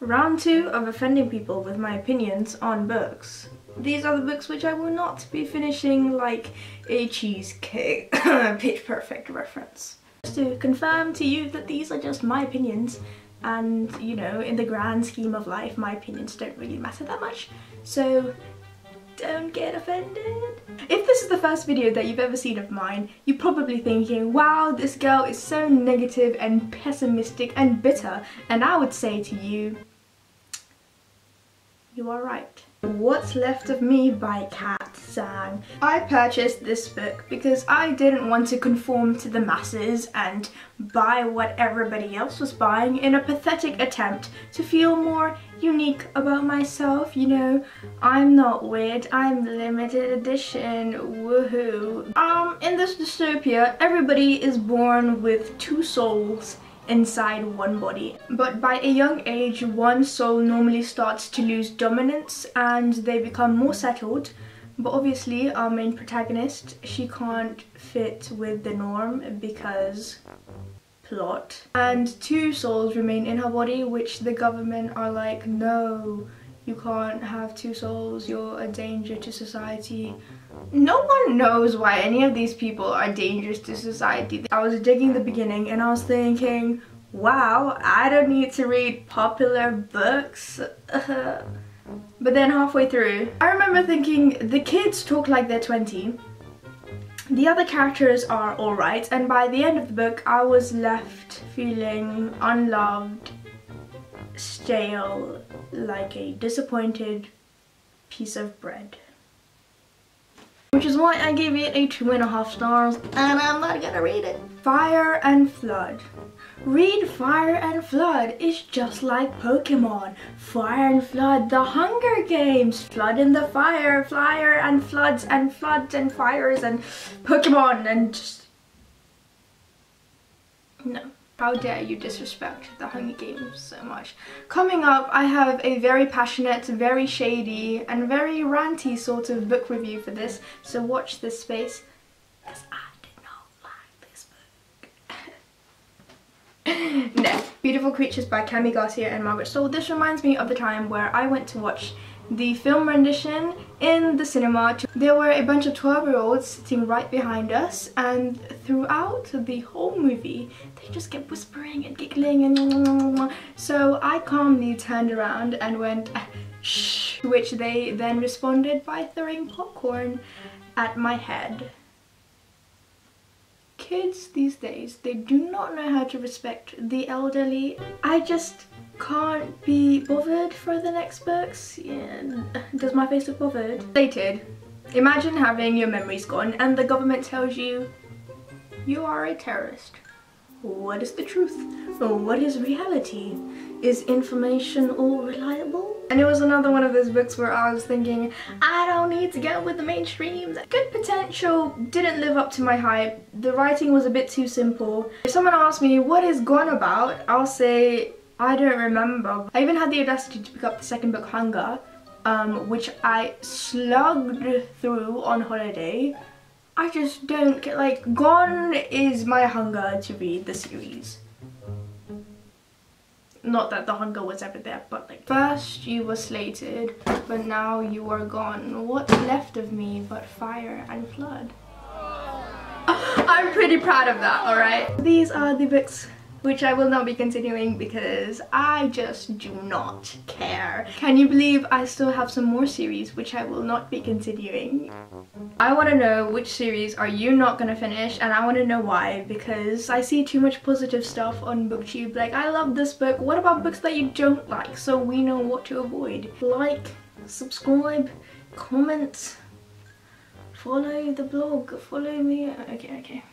Round 2 of offending people with my opinions on books. These are the books which I will not be finishing like a cheesecake. Pitch Perfect reference. Just to confirm to you that these are just my opinions, and you know, in the grand scheme of life my opinions don't really matter that much, so don't get offended. If this is the first video that you've ever seen of mine, you're probably thinking, wow, this girl is so negative and pessimistic and bitter, and I would say to you, you are right. What's Left of Me by Kat Zhang. I purchased this book because I didn't want to conform to the masses and buy what everybody else was buying in a pathetic attempt to feel more unique about myself. You know, I'm not weird, I'm limited edition, woohoo. In this dystopia, everybody is born with two souls inside one body, but by a young age one soul normally starts to lose dominance and they become more settled. But obviously our main protagonist, she can't fit with the norm because plot, and two souls remain in her body, which the government are like, no, you can't have two souls, you're a danger to society. No one knows why any of these people are dangerous to society. I was digging the beginning and I was thinking, wow, I don't need to read popular books. But then halfway through, I remember thinking, the kids talk like they're 20. The other characters are alright, and by the end of the book I was left feeling unloved, stale, like a disappointed piece of bread. Which is why I gave it a 2.5 stars, and I'm not gonna read it. Fire and Flood. Read Fire and Flood. It's just like Pokemon. Fire and Flood, the Hunger Games. Flood in the fire, fire and floods and floods and fires and Pokemon and just... no. How dare you disrespect the Hunger Games so much. Coming up, I have a very passionate, very shady, and very ranty sort of book review for this, so watch this space, as I did not like this book. Next, Beautiful Creatures by Kami Garcia and Margaret Stohl. This reminds me of the time where I went to watch the film rendition in the cinema. There were a bunch of 12-year-olds sitting right behind us, and throughout the whole movie they just kept whispering and giggling and so I calmly turned around and went shh, which they then responded by throwing popcorn at my head. Kids these days, they do not know how to respect the elderly. I just can't be bothered for the next books. Yeah. Does my face look bothered? Slated. Imagine having your memories gone and the government tells you, you are a terrorist. What is the truth? Or what is reality? Is information all reliable? And it was another one of those books where I was thinking, I don't need to go with the mainstream. Good potential, didn't live up to my hype. The writing was a bit too simple. If someone asks me, what is Gone about? I'll say, I don't remember. I even had the audacity to pick up the second book, Hunger, which I slugged through on holiday. I just don't get, like, Gone is my hunger to read the series. Not that the hunger was ever there, but like, first you were slated, but now you are gone. What's left of me but fire and flood? I'm pretty proud of that, alright? These are the books which I will not be continuing because I just do not care. Can you believe I still have some more series which I will not be continuing? I want to know which series are you not going to finish, and I want to know why, because I see too much positive stuff on BookTube, like, I love this book, what about books that you don't like, so we know what to avoid. Like, subscribe, comment, follow the blog, follow me, okay.